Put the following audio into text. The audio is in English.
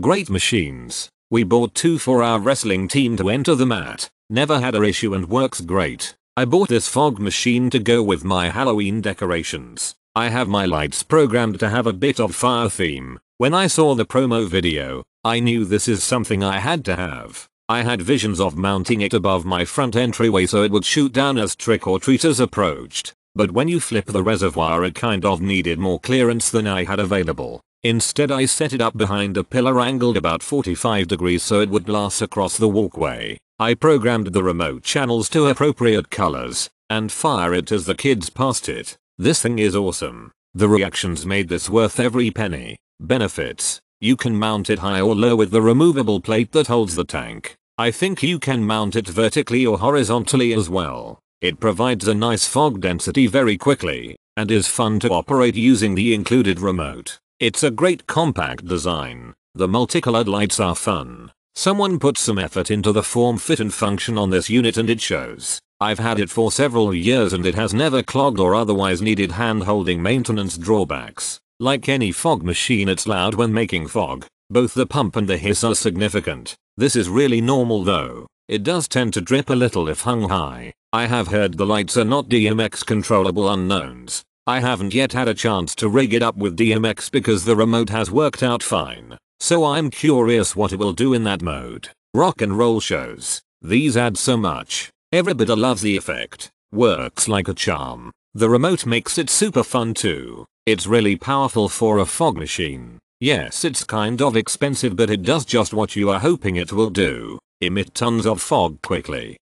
Great machines. We bought two for our wrestling team to enter the mat. Never had an issue and works great. I bought this fog machine to go with my Halloween decorations. I have my lights programmed to have a bit of fire theme. When I saw the promo video, I knew this is something I had to have. I had visions of mounting it above my front entryway so it would shoot down as trick-or-treaters approached. But when you flip the reservoir, it kind of needed more clearance than I had available. Instead, I set it up behind a pillar angled about 45 degrees so it would last across the walkway. I programmed the remote channels to appropriate colors and fire it as the kids passed it. This thing is awesome. The reactions made this worth every penny. Benefits. You can mount it high or low with the removable plate that holds the tank. I think you can mount it vertically or horizontally as well. It provides a nice fog density very quickly and is fun to operate using the included remote. It's a great compact design. The multicolored lights are fun. Someone put some effort into the form, fit and function on this unit and it shows. I've had it for several years and it has never clogged or otherwise needed hand-holding maintenance drawbacks. Like any fog machine, it's loud when making fog. Both the pump and the hiss are significant. This is really normal though. It does tend to drip a little if hung high. I have heard the lights are not DMX controllable unknowns. I haven't yet had a chance to rig it up with DMX because the remote has worked out fine. So I'm curious what it will do in that mode. Rock and roll shows. These add so much. Everybody loves the effect. Works like a charm. The remote makes it super fun too. It's really powerful for a fog machine. Yes, it's kind of expensive, but it does just what you are hoping it will do. Emit tons of fog quickly.